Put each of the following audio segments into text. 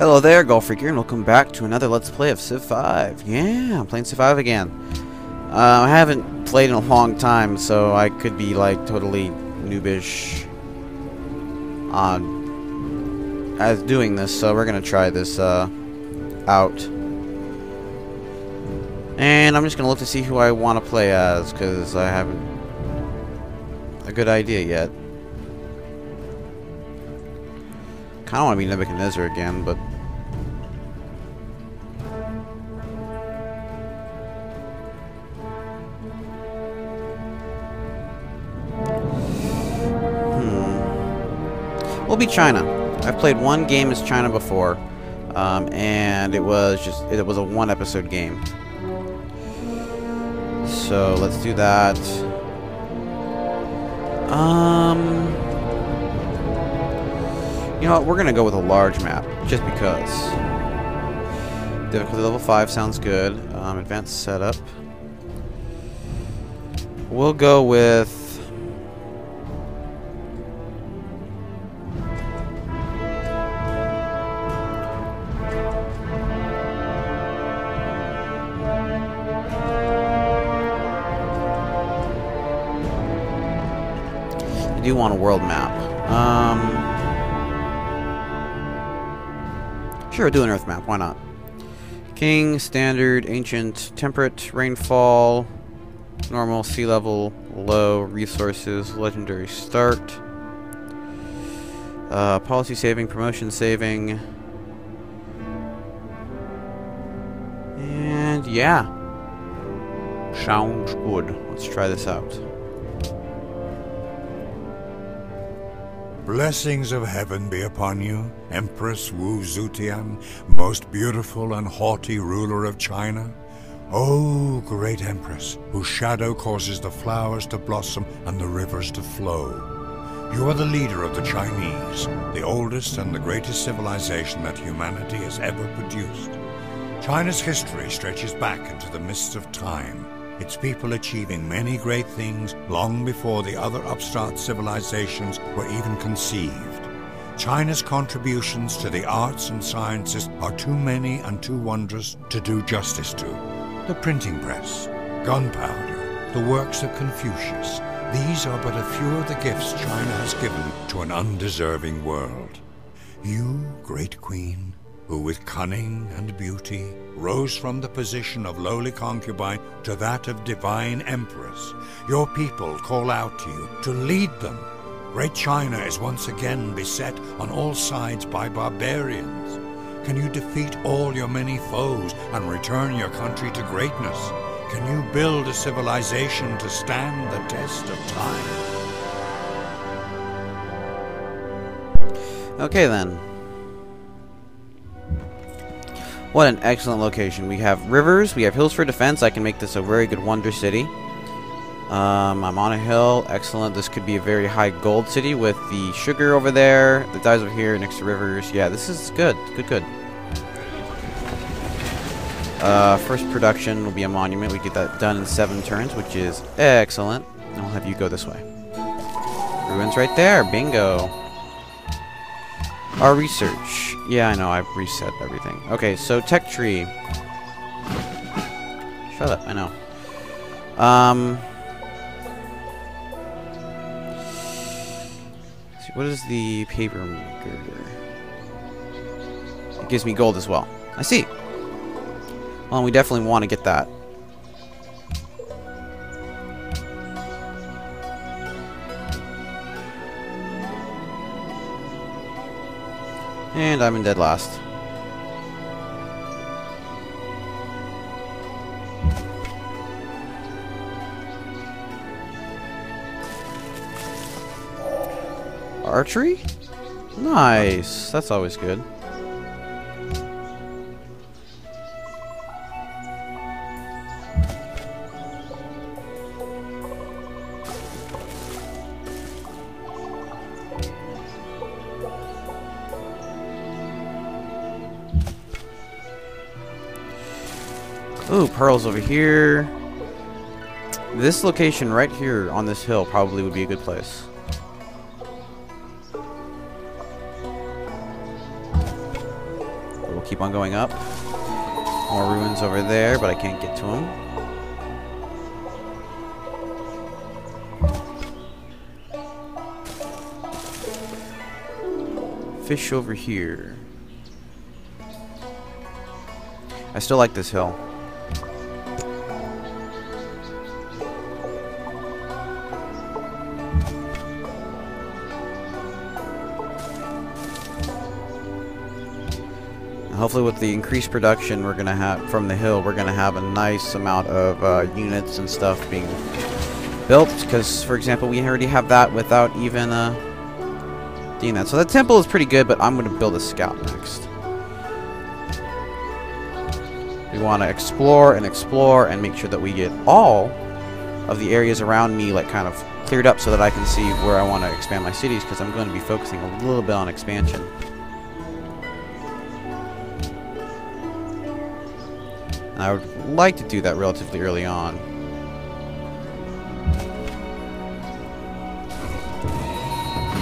Hello there, Golf Freak here, and welcome back to another Let's Play of Civ 5. Yeah, I'm playing Civ 5 again. I haven't played in a long time, so I could be, like, totally noobish on as doing this, so we're gonna try this out. And I'm just gonna look to see who I want to play as, because I haven't a good idea yet. I don't want to be Nebuchadnezzar again, but we'll be China. I've played one game as China before, and it was a one-episode game. So let's do that. You know what, we're gonna go with a large map, just because. Difficulty level 5 sounds good. Advanced setup. We'll go with... I do want a world map. Sure, do an earth map, why not? King, standard, ancient, temperate, rainfall, normal, sea level, low, resources, legendary start, policy saving, promotion saving, and yeah. Sounds good. Let's try this out. Blessings of heaven be upon you, Empress Wu Zetian, most beautiful and haughty ruler of China. O great Empress, whose shadow causes the flowers to blossom and the rivers to flow. You are the leader of the Chinese, the oldest and the greatest civilization that humanity has ever produced. China's history stretches back into the mists of time, its people achieving many great things long before the other upstart civilizations were even conceived. China's contributions to the arts and sciences are too many and too wondrous to do justice to. The printing press, gunpowder, the works of Confucius, these are but a few of the gifts China has given to an undeserving world. You, great queen, who with cunning and beauty rose from the position of lowly concubine to that of divine empress. Your people call out to you to lead them. Great China is once again beset on all sides by barbarians. Can you defeat all your many foes and return your country to greatness? Can you build a civilization to stand the test of time? Okay then. What an excellent location. We have rivers, we have hills for defense. I can make this a very good wonder city. I'm on a hill, excellent. This could be a very high gold city with the sugar over there, the dyes over here next to rivers. Yeah, this is good, good, good. First production will be a monument. We get that done in 7 turns, which is excellent. And we'll have you go this way. Ruins right there, bingo. Our research. Yeah, I know, I've reset everything. Okay, so tech tree. Shut up, I know. Let's see, what is the paper maker? It gives me gold as well. I see. Well, we definitely want to get that. And I'm in dead last. Archery? Nice. That's always good. Ooh, pearls over here. This location right here on this hill probably would be a good place. We'll keep on going up. More ruins over there, but I can't get to them. Fish over here. I still like this hill. Hopefully with the increased production we're gonna have from the hill, we're gonna have a nice amount of units and stuff being built, because for example we already have that without even that. So the temple is pretty good, but I'm going to build a scout next. We want to explore and make sure that we get all of the areas around me like kind of cleared up so that I can see where I want to expand my cities, because I'm going to be focusing a little bit on expansion. And I would like to do that relatively early on.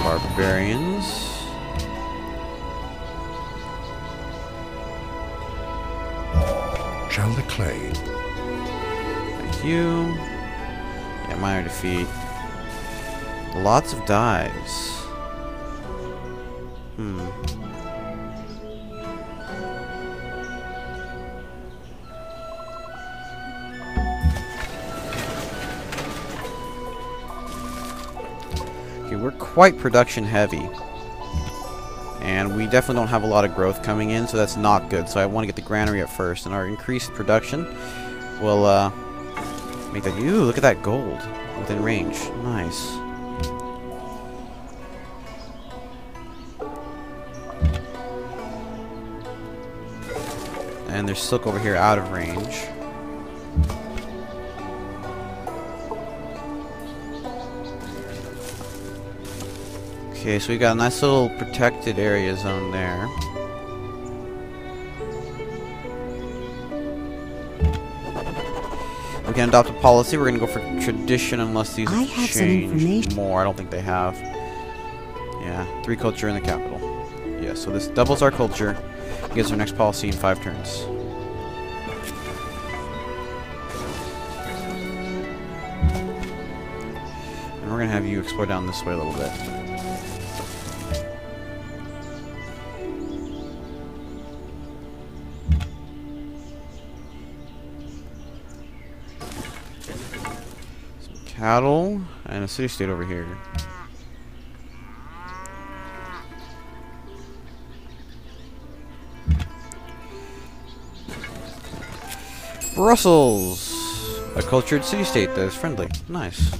Barbarians. Shall the clay. Thank you. Yeah, minor defeat. Lots of dives. We're quite production heavy, and we definitely don't have a lot of growth coming in, so that's not good. So I want to get the granary up first, and our increased production will make that. Ooh, look at that gold within range. Nice. And there's silk over here out of range. Okay, so we got a nice little protected area zone there. We can adopt a policy. We're gonna go for tradition unless these have changed more. I don't think they have. Yeah, 3 culture in the capital. Yeah, so this doubles our culture. Gives our next policy in 5 turns. And we're gonna have you explore down this way a little bit. Cattle and a city-state over here. Brussels! A cultured city-state that is friendly. Nice.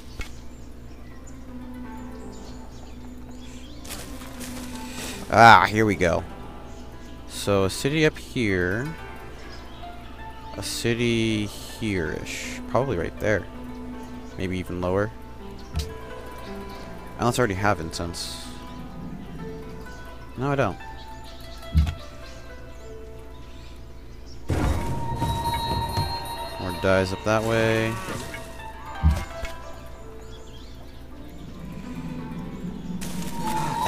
Ah, here we go. So, a city up here. A city here-ish. Probably right there. Maybe even lower. Unless I already have incense. No, I don't. More dyes up that way.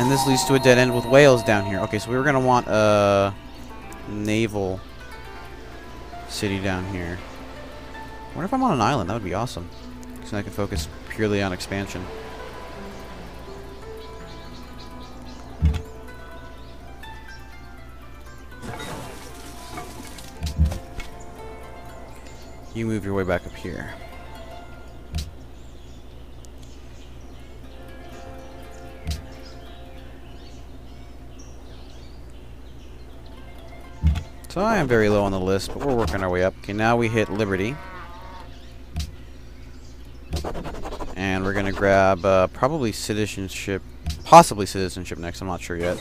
And this leads to a dead end with Wales down here. Okay, so we were going to want a naval city down here. I wonder if I'm on an island. That would be awesome. So I can focus purely on expansion. You move your way back up here. So I am very low on the list, but we're working our way up. Okay, now we hit Liberty. And we're gonna grab probably citizenship, possibly citizenship next. I'm not sure yet.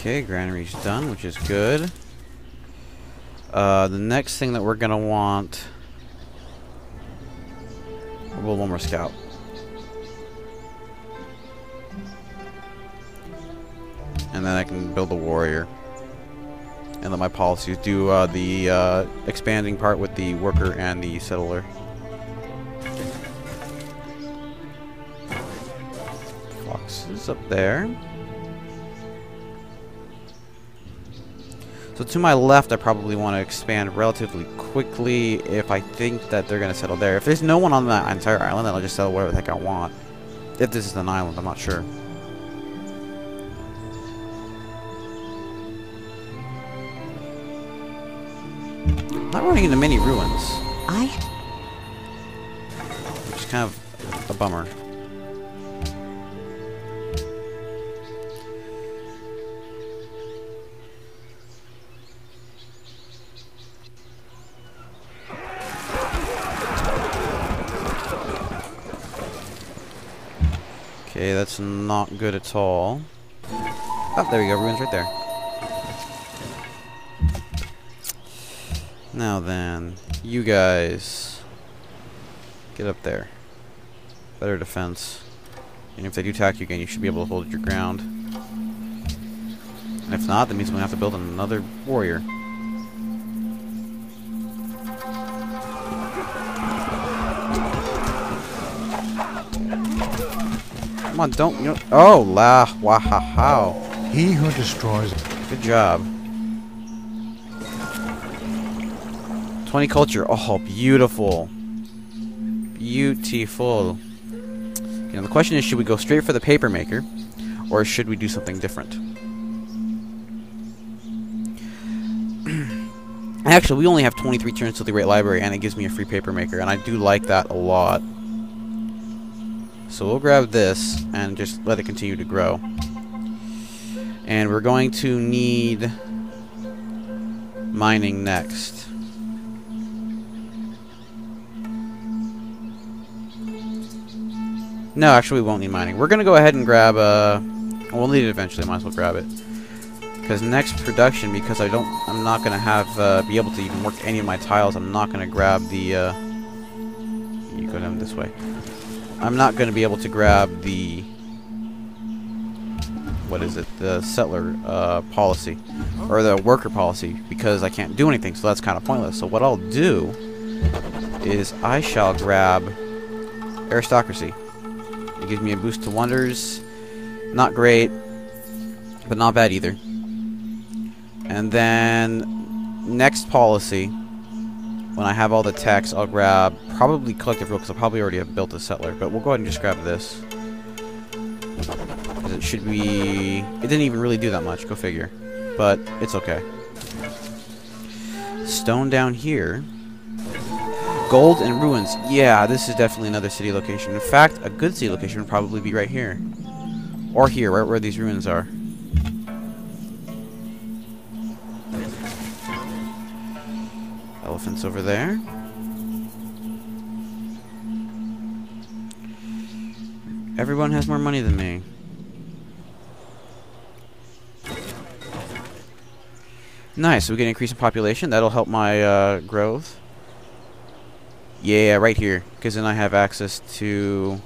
Okay, granary's done, which is good. The next thing that we're gonna want, we'll build one more scout. And then I can build a warrior. and let my policies do the expanding part with the worker and the settler. Foxes up there. So to my left, I probably want to expand relatively quickly if I think that they're going to settle there. If there's no one on that entire island, then I'll just settle whatever the heck I want. If this is an island, I'm not sure. I'm not running into many ruins. Which is kind of a bummer. Okay, that's not good at all. Oh, there we go, ruins right there. Now then, you guys, get up there. Better defense. And if they do attack you again, you should be able to hold your ground. And if not, that means we're going to have to build another warrior. Come on, don't you know, oh la wah ha how. He who destroys. Good job. 20 culture. Oh, beautiful. Beautiful. You know, the question is, should we go straight for the paper maker or should we do something different? Actually, we only have 23 turns to the Great Library and it gives me a free paper maker, and I do like that a lot. So we'll grab this and just let it continue to grow. And we're going to need mining next. No, actually we won't need mining. We're going to go ahead and grab a... We'll need it eventually, might as well grab it. Because next production, because I'm not going to have... be able to even work any of my tiles, I'm not going to grab the... You go down this way. I'm not going to be able to grab the... What is it? The settler policy. Or the worker policy. Because I can't do anything, so that's kind of pointless. So what I'll do is I shall grab aristocracy. It gives me a boost to wonders. Not great, but not bad either. And then next policy... When I have all the text, I'll grab probably collective rule because I probably already have built a settler. But we'll go ahead and just grab this. Because it should be... It didn't even really do that much, go figure. But it's okay. Stone down here. Gold and ruins. Yeah, this is definitely another city location. In fact, a good city location would probably be right here. Or here, right where these ruins are. Elephants over there. Everyone has more money than me. Nice, so we can increase in population. That'll help my growth. Yeah, right here. Because then I have access to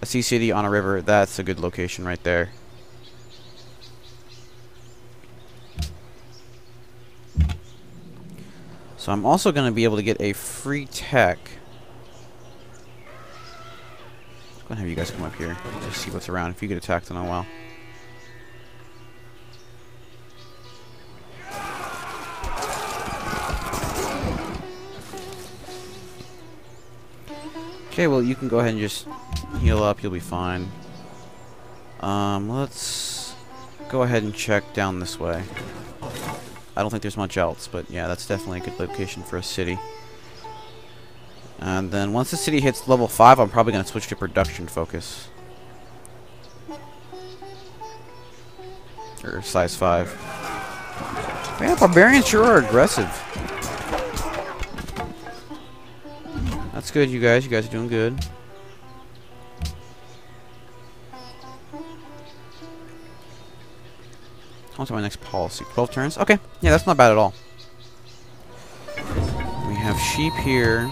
a sea city on a river. That's a good location right there. So I'm also going to be able to get a free tech. I'm going to have you guys come up here. Just see what's around. If you get attacked in a while. Okay, well you can go ahead and just heal up. You'll be fine. Let's go ahead and check down this way. I don't think there's much else, but yeah, that's definitely a good location for a city. And then once the city hits level 5, I'm probably going to switch to production focus. Or size 5. Man, barbarians sure are aggressive. That's good, you guys. You guys are doing good. What's my next policy? 12 turns? Okay. Yeah, that's not bad at all. We have sheep here.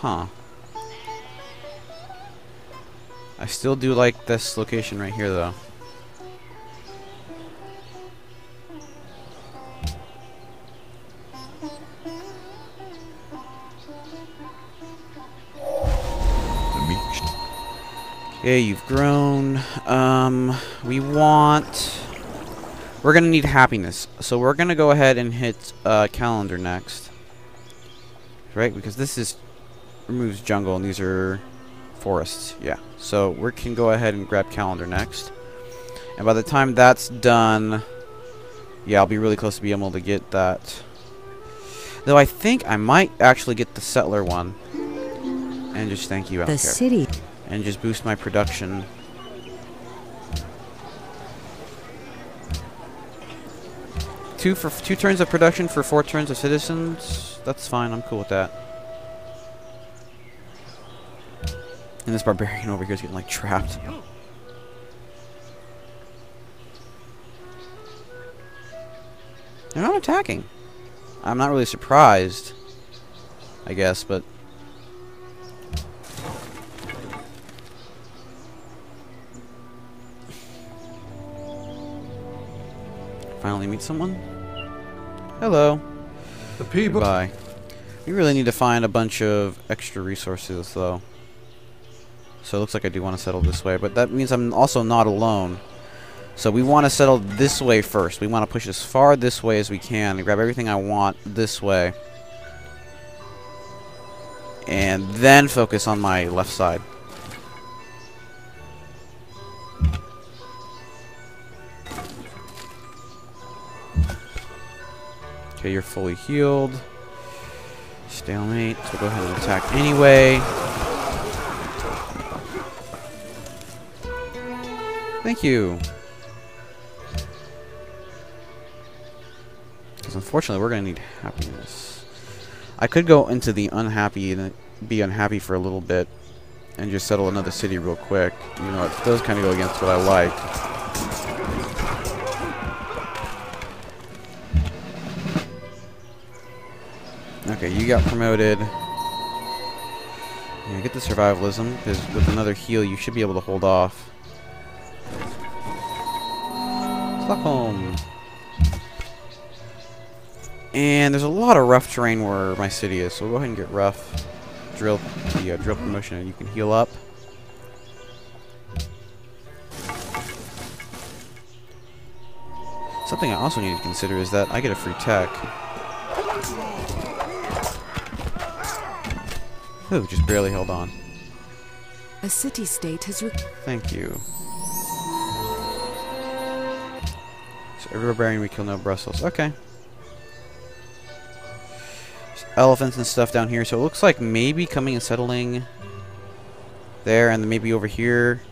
Huh. I still do like this location right here, though. Yeah, you've grown. We're gonna need happiness, so we're gonna go ahead and hit calendar next, right? Because this is removes jungle and these are forests. Yeah, so we can go ahead and grab calendar next, and by the time that's done, yeah, I'll be really close to being able to get that. Though I think I might actually get the settler one, and just thank you out the city, and just boost my production. Two turns of production for 4 turns of citizens. That's fine. I'm cool with that. And this barbarian over here is getting like trapped. They're not attacking. I'm not really surprised, I guess, but finally meet someone. Hello. The people. Bye. We really need to find a bunch of extra resources, though. So it looks like I do want to settle this way, but that means I'm also not alone. So we want to settle this way first. We want to push as far this way as we can and grab everything I want this way, and then focus on my left side. Okay, you're fully healed. Stalemate. So go ahead and attack anyway. Thank you. Because unfortunately, we're going to need happiness. I could go into the unhappy and be unhappy for a little bit and just settle another city real quick. You know, it does kind of go against what I like. Okay, you got promoted. Yeah, get the survivalism, because with another heal, you should be able to hold off. Stockholm. And there's a lot of rough terrain where my city is, so we'll go ahead and get rough. Drill the drill promotion, and you can heal up. Something I also need to consider is that I get a free tech. Ooh, just barely held on. A city-state has. Thank you. So every barbarian we kill, no Brussels. Okay. There's elephants and stuff down here, so it looks like maybe coming and settling there, and then maybe over here.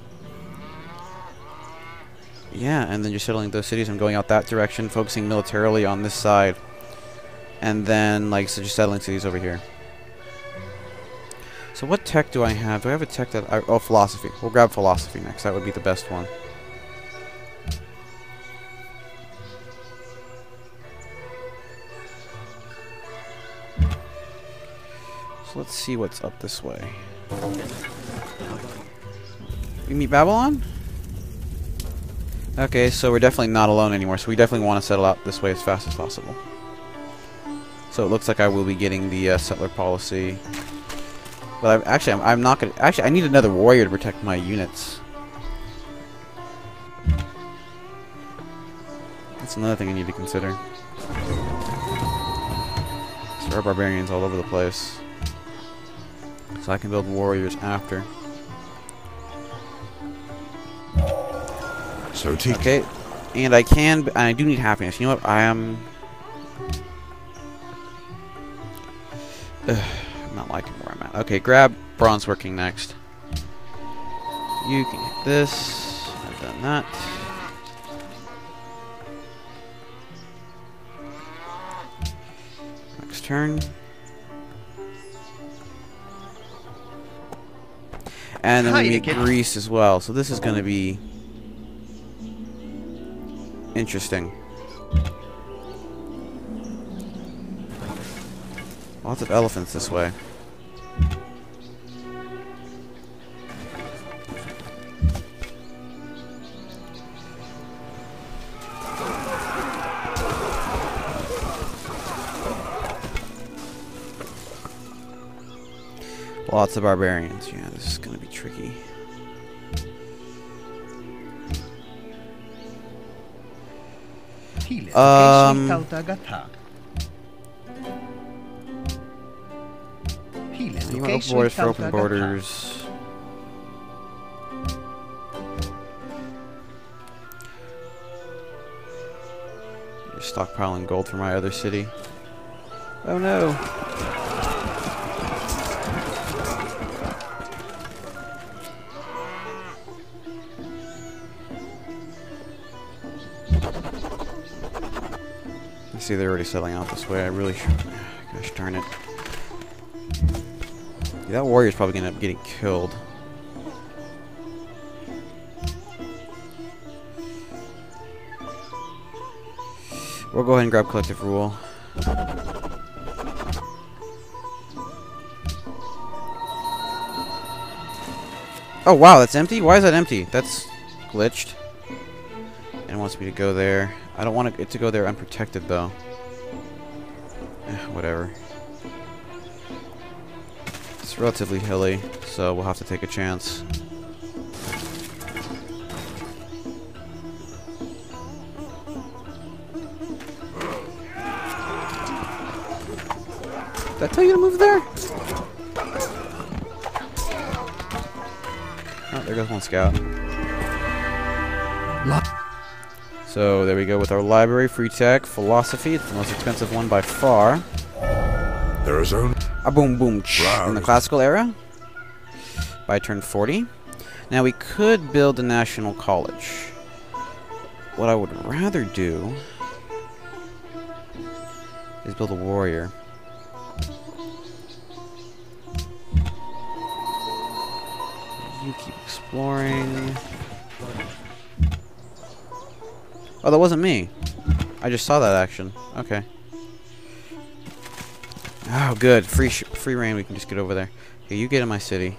Yeah, and then just settling those cities and going out that direction, focusing militarily on this side, and then like so just settling cities over here. So what tech do I have? Do I have a tech that... oh, philosophy. We'll grab philosophy next. That would be the best one. So let's see what's up this way. We meet Babylon? Okay, so we're definitely not alone anymore. So we definitely want to settle out this way as fast as possible. So it looks like I will be getting the settler policy... But I'm not gonna. Actually, I need another warrior to protect my units. That's another thing I need to consider. So there are barbarians all over the place, so I can build warriors after. So okay, and I can. And I do need happiness. You know what? I am. Not liking where I'm at. Okay, grab bronze working next. You can hit this. I've done that. Next turn. And then we meet Greece as well. So this is going to be interesting. Lots of elephants this way. Lots of barbarians. Yeah, this is going to be tricky. You want to voice for open borders. You're stockpiling gold for my other city. Oh no! I see they're already settling out this way. I really should. Gosh darn it. Yeah, that warrior's probably gonna end up getting killed. We'll go ahead and grab collective rule. Oh wow, that's empty? Why is that empty? That's glitched. And it wants me to go there. I don't want it to go there unprotected though. Whatever. It's relatively hilly, so we'll have to take a chance. Did I tell you to move there? Oh, there goes one scout. So there we go with our library, free tech, philosophy. It's the most expensive one by far. There is only a boom boom in the classical era. By turn 40. Now we could build a national college. What I would rather do is build a warrior. You keep exploring. Oh, that wasn't me. I just saw that action. Okay. Oh, good. Free reign. We can just get over there. Here, you get in my city.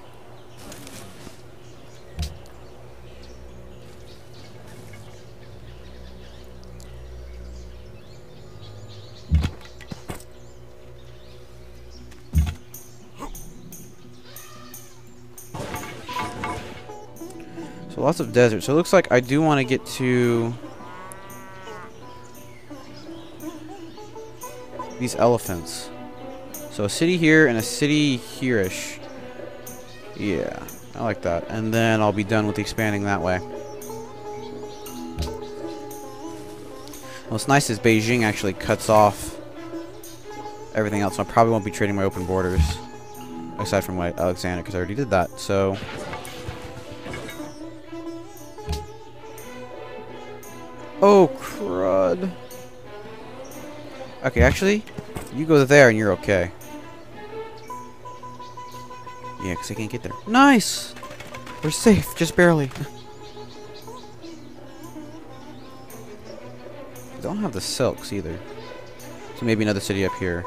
Lots of desert, so it looks like I do want to get to these elephants. So a city here and a city here-ish. Yeah, I like that. And then I'll be done with expanding that way. What's nice is Beijing actually cuts off everything else, so I probably won't be trading my open borders. Aside from what Alexander, because I already did that, so... Oh, crud. Okay, actually, you go there and you're okay. Yeah, because I can't get there. Nice! We're safe, just barely. Don't have the silks either. So maybe another city up here.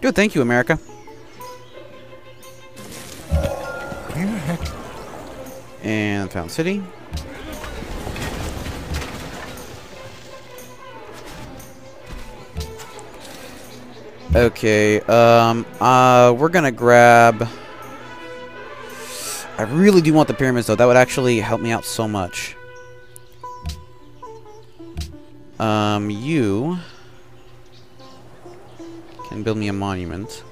Good, thank you, America. And found city. Okay, we're gonna grab... I really do want the pyramids, though. That would actually help me out so much. You... can build me a monument.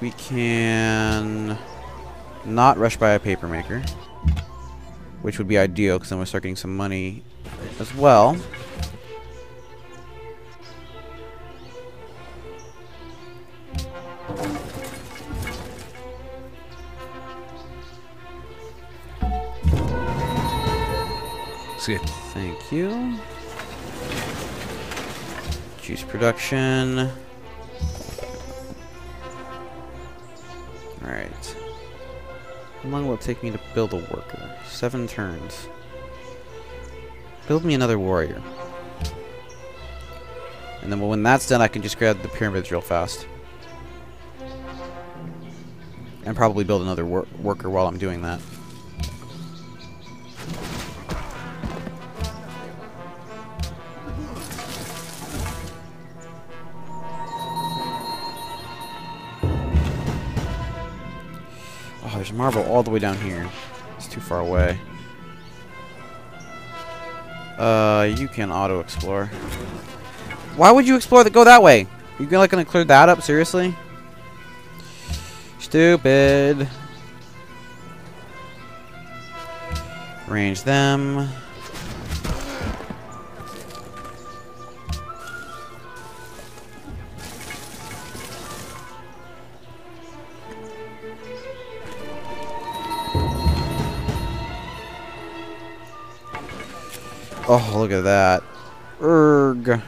We can... not rush by a paper maker, which would be ideal because then we'll start getting some money as well. See it. Thank you. Juice production. All right. How long will it take me to build a worker? 7 turns. Build me another warrior. And then when that's done, I can just grab the pyramids real fast. And probably build another worker while I'm doing that. Oh, there's a marble all the way down here. It's too far away. You can auto-explore. Why would you explore that? Go that way! Are you like, gonna clear that up? Seriously? Stupid. Range them. Oh, look at that. Erg. I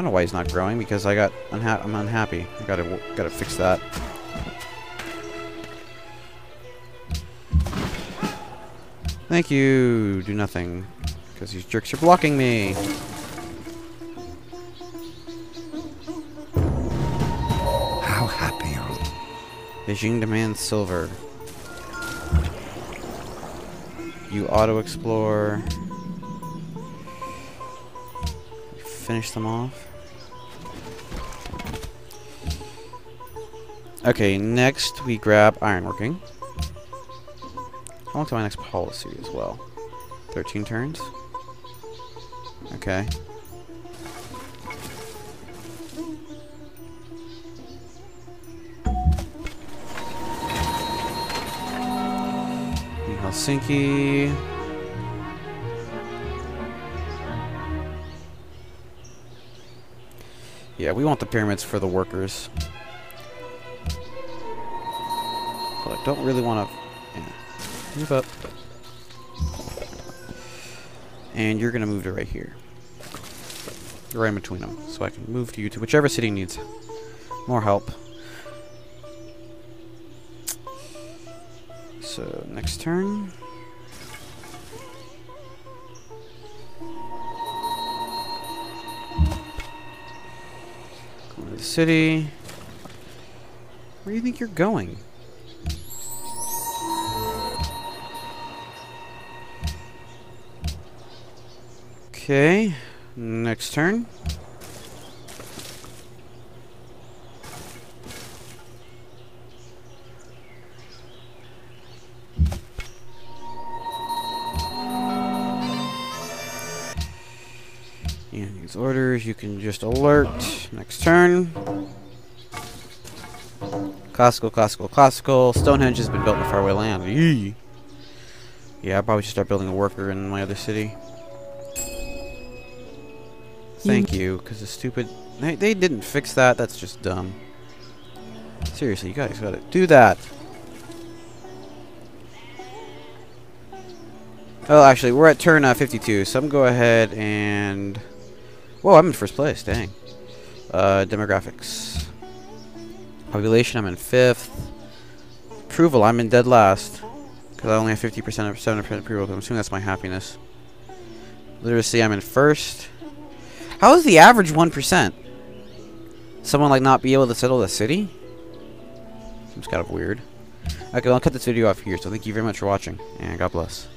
don't know why he's not growing, because I'm unhappy. I gotta fix that. Thank you. Do nothing, because these jerks are blocking me. How happy are you? Beijing demands silver. You auto-explore. Finish them off. Okay, next we grab ironworking. How long to my next policy as well? 13 turns? Okay. Helsinki. Yeah, we want the pyramids for the workers. But I don't really want to... Yeah. Move up. And you're going to move to right here. You're right in between them. So I can move to you to whichever city needs more help. So, next turn. Go to the city. Where do you think you're going? Okay, next turn. Orders, you can just alert. Next turn. Classical, classical, classical. Stonehenge has been built in a faraway land. Eee. Yeah, I probably should start building a worker in my other city. Thank you, because the stupid... They didn't fix that. That's just dumb. Seriously, you guys gotta do that. Oh, actually, we're at turn 52, so I'm gonna go ahead and... Whoa, I'm in first place, dang. Demographics. Population, I'm in fifth. Approval, I'm in dead last. Because I only have 50% of 7% approval. I'm assuming that's my happiness. Literacy, I'm in first. How is the average 1%? Someone, like, not be able to settle the city? Seems kind of weird. Okay, well, I'll cut this video off here, so thank you very much for watching, and God bless.